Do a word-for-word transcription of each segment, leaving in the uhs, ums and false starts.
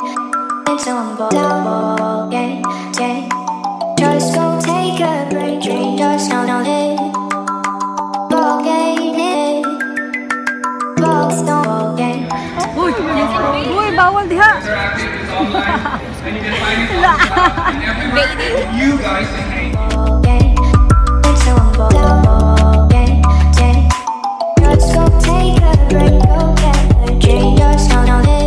yeah. Until I'm bored, yeah, yeah. Just go take a break, drink, just count on it. Ball game, yeah. Ball snowball, yeah. Uy, uy, bawal diha. You guys hate. Until I'm bored, yeah, yeah. Just go take a break, go get a drink, just count on it.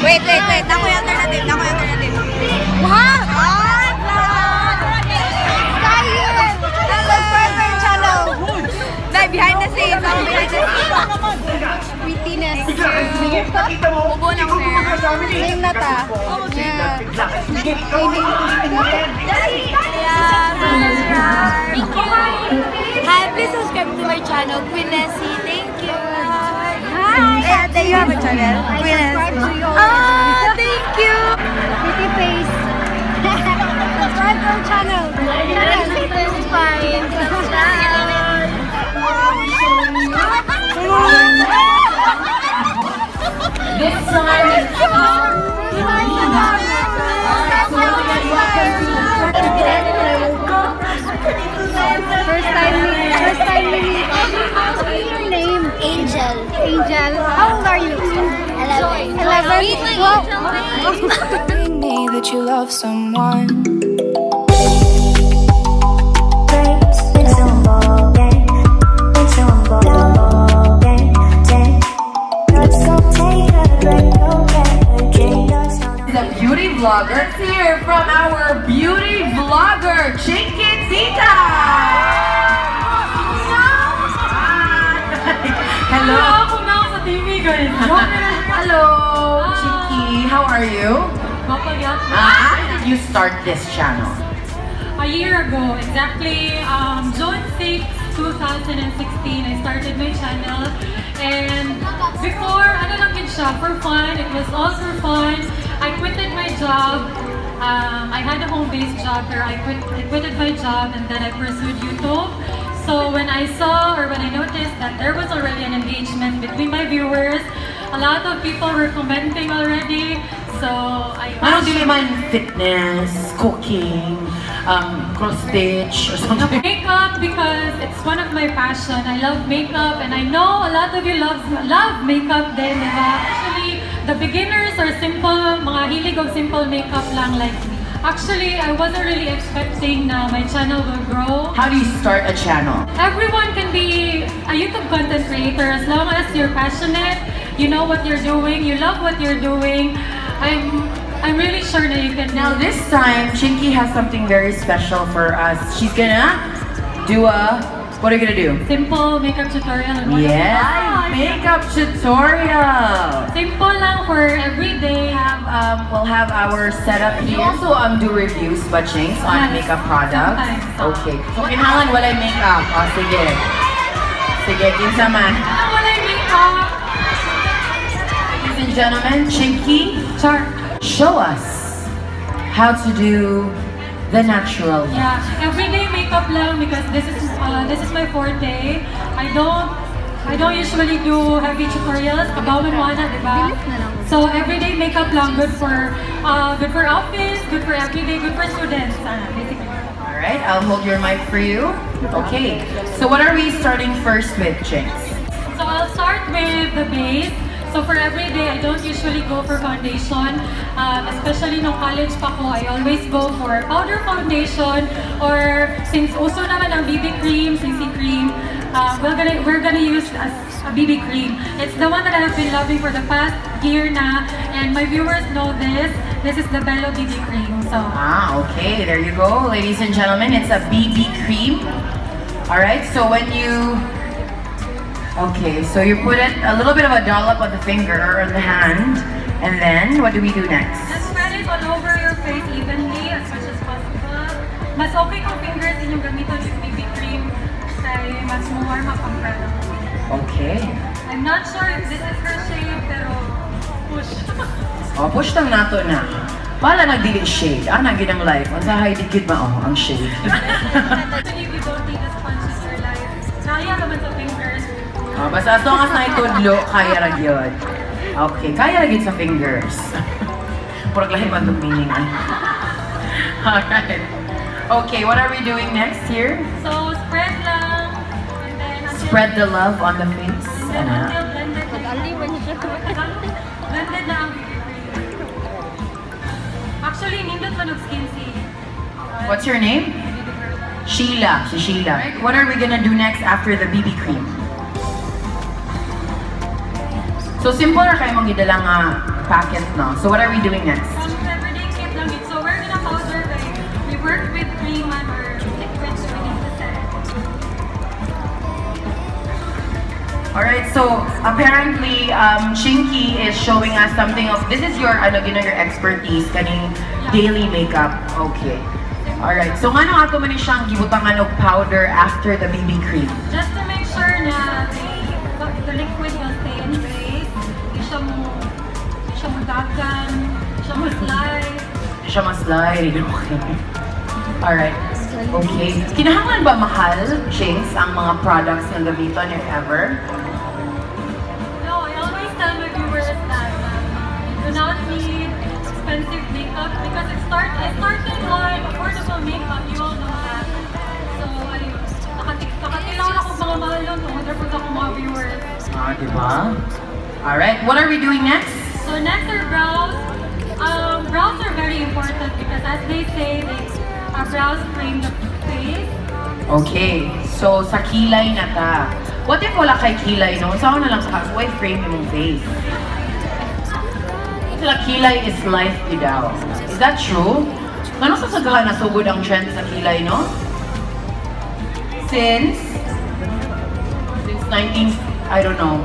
Wait, wait, wait, ako yung alternative, ako yung alternative. Wow! God! Guys! That was perfect channel! Like, behind the scenes, ako behind the scenes. Wittiness. Ubo na ko na. Name na ta. Yeah. Yeah, subscribe. Hi, please subscribe to my channel, Queen Nessie. Thank you. Hi! Do you have a channel? Queen Nessie. Oh, thank you! Pretty face. Subscribe to our channel. This one is first time meeting. First time meeting. What's your name? Angel. Angel. How old are you? Eleven. Telling me that you love someone. The beauty vlogger here from our beauty vlogger Chiquitita. Hello. Hello, Chiqui. How are you? Uh, how did you start this channel? A year ago, exactly. Um, June sixth, two thousand sixteen, I started my channel. And before, ano lang yun siya, for fun. It was all for fun. I quitted my job. Um, I had a home-based job where I quit. I quitted my job and then I pursued YouTube. So when I saw or when I noticed that there was already an engagement between my viewers, a lot of people were commenting already. So I. I don't really mind fitness, cooking, um, cross stitch, or something. Makeup, because it's one of my passion. I love makeup, and I know a lot of you love love makeup. Then, actually, the beginners are simple, mga hilig og simple makeup lang like me. Actually, I wasn't really expecting uh, my channel will grow. How do you start a channel? Everyone can be a YouTube content creator as long as you're passionate, you know what you're doing, you love what you're doing. I'm, I'm really sure that you can. Now this time, Chiqui has something very special for us. She's gonna do a, what are you gonna do? Simple makeup tutorial. And yeah, makeup tutorial. Simple lang for every day. Um, we'll have our setup here. You also um, do reviews, but chinks on yes. makeup products. Okay. So, kailangan walay makeup. Oh, sige. Sige, kinsa man. Walay makeup. Ladies and gentlemen, Chiqui, Char show us how to do the natural. Yeah, everyday makeup lang because this is uh, this is my forte. I don't. I don't usually do heavy tutorials, kabawan mo na, diba? So everyday makeup lang, good for, uh, good for office, good for everyday, good for students. Uh, basically. All right, I'll hold your mic for you. Okay. So what are we starting first with, Jinx? So I'll start with the base. So for everyday, I don't usually go for foundation, um, especially no college pa ko. I always go for powder foundation, or since uso naman ang B B cream, C C cream. Uh, we're gonna we're gonna use a, a B B cream. It's the one that I have been loving for the past year na, and my viewers know this. This is the Belo B B cream. So ah, okay, there you go, ladies and gentlemen. It's a B B cream. All right, so when you okay, so you put it a little bit of a dollop on the finger or on the hand, and then what do we do next? Just spread it all over your face evenly as much as possible. Mas okay kung fingers din yung gamito ng B B cream. Okay. I'm not sure if this is her shade, pero push. Oh, push tang nato na. Pala nagdili shade. Ah, naging ang life. Ang sahay di kid mao ang shade. Even if you don't take a sponge, Kaya naman sa fingers. Oh, basta as long as naitudlo, kaya lang yun. Okay, kaya lang yun sa fingers. Purag lahat man itong meaningan. Alright. Okay, what are we doing next here? So, spread lang. And then, spread the love on the face. And then, until blended. Blended na ang actually, nindot man og skin si. What's your name? Sheila. Si Sheila. Right. What are we gonna do next after the B B cream? So simple na kayo mong idala nga packet na. So what are we doing next? So everyday kit lang it. So we're gonna powder like we work with cream and we're liquids we need to set. Alright, so apparently um, Chinky is showing us something of this is your ano gina your expertise kaning yeah. Daily makeup. Okay. Alright, so ano ato man ni siyang gibutangan og powder after the B B cream? Just to make sure na the liquid will stay in place. Di siya mo, di siya mo dagan, di siya mo slide. Di siya mo slide, okay. Alright, okay. Kinahanglan ba mahal, Jinx, ang mga products ng gamiton if ever? No, I always tell my viewers that uh, do not need expensive makeup because it start, I started on affordable makeup, you all know that. So, ayun, nakatilaw na kong mga mahal yun, wonderful na kong mga viewers. Ah, diba? Alright, what are we doing next? So next are brows. Um, brows are very important because as they say, they, our brows frame the face. Okay, so sa kilay na ta. What if wala kay kilay, no? Saan na lang ka? Why frame yung face? Sa kilay is life daw. Is that true? Ano sa sagahan na sugod ang trend sa kilay, no? Since since nineteen I don't know.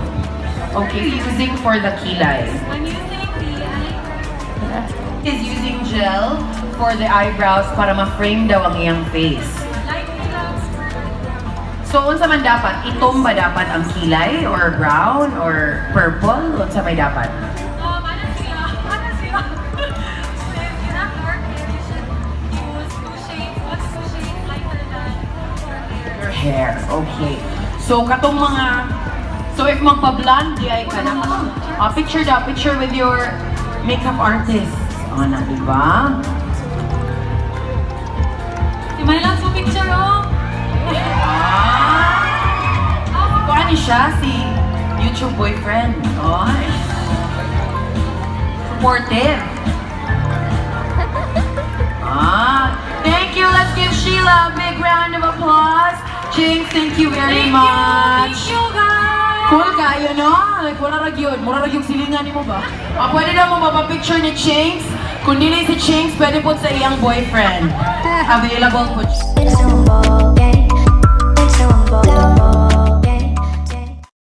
Okay, using for the kilay. I'm using the eyebrow. Is using gel for the eyebrows para ma-frame daw ang iyang face. So unsa man dapat? Itom ba dapat ang kilay or brown or purple? Unsa may dapat? Hair. Okay. So, katong mga... So, if magpa-blonde, ay ka na. Uh, picture da. Picture with your makeup artist. O na, diba? Yung may lang picture, oh! Ah! Kuha ni siya, si YouTube boyfriend. Oh! Supportive. Ah! Thank you! Let's give Sheila a big round of applause. Jinx, thank you very thank much. You, thank you, guys. Cool kayo, no? Like, wala rag yun. Mura rag yung silingan mo ba? Ah, pwede na mo mapapicture ni Jinx. Kung dili si Jinx, pwede po sa iyang boyfriend. Available po.